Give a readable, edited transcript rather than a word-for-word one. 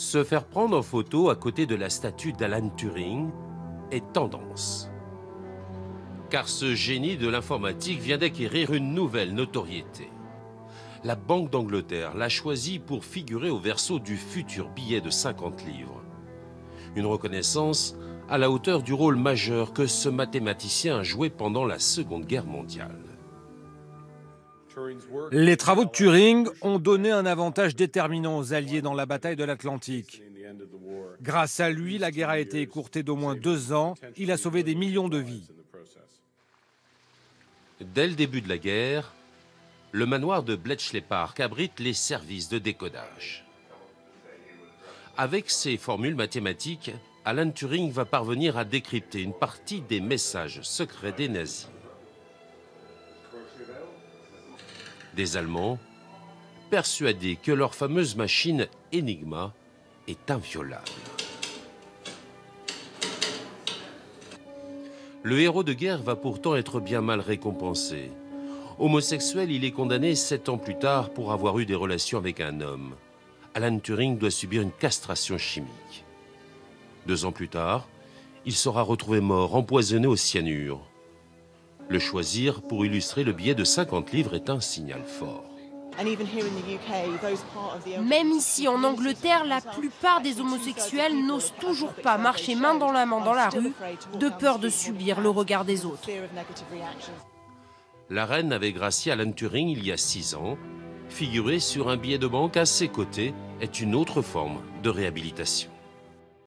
Se faire prendre en photo à côté de la statue d'Alan Turing est tendance. Car ce génie de l'informatique vient d'acquérir une nouvelle notoriété. La Banque d'Angleterre l'a choisi pour figurer au verso du futur billet de 50 livres. Une reconnaissance à la hauteur du rôle majeur que ce mathématicien a joué pendant la Seconde Guerre mondiale. Les travaux de Turing ont donné un avantage déterminant aux Alliés dans la bataille de l'Atlantique. Grâce à lui, la guerre a été écourtée d'au moins 2 ans. Il a sauvé des millions de vies. Dès le début de la guerre, le manoir de Bletchley Park abrite les services de décodage. Avec ses formules mathématiques, Alan Turing va parvenir à décrypter une partie des messages secrets des nazis. Des Allemands, persuadés que leur fameuse machine Enigma est inviolable. Le héros de guerre va pourtant être bien mal récompensé. Homosexuel, il est condamné 7 ans plus tard pour avoir eu des relations avec un homme. Alan Turing doit subir une castration chimique. 2 ans plus tard, il sera retrouvé mort, empoisonné au cyanure. Le choisir pour illustrer le billet de 50 livres est un signal fort. Même ici, en Angleterre, la plupart des homosexuels n'osent toujours pas marcher main dans la main dans la rue, de peur de subir le regard des autres. La reine avait gracié Alan Turing il y a 6 ans. Figurer sur un billet de banque à ses côtés est une autre forme de réhabilitation.